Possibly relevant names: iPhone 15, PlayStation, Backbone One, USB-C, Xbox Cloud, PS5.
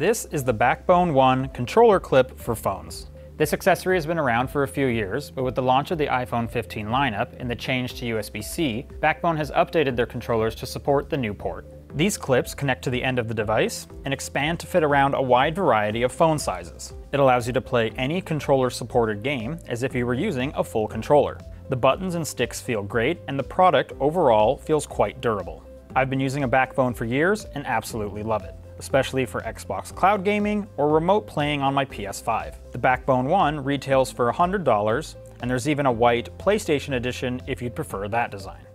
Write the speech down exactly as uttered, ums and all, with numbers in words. This is the Backbone One controller clip for phones. This accessory has been around for a few years, but with the launch of the iPhone fifteen lineup and the change to U S B C, Backbone has updated their controllers to support the new port. These clips connect to the end of the device and expand to fit around a wide variety of phone sizes. It allows you to play any controller-supported game as if you were using a full controller. The buttons and sticks feel great, and the product overall feels quite durable. I've been using a Backbone for years and absolutely love it, especially for Xbox Cloud gaming or remote playing on my P S five. The Backbone One retails for one hundred dollars, and there's even a white PlayStation edition if you'd prefer that design.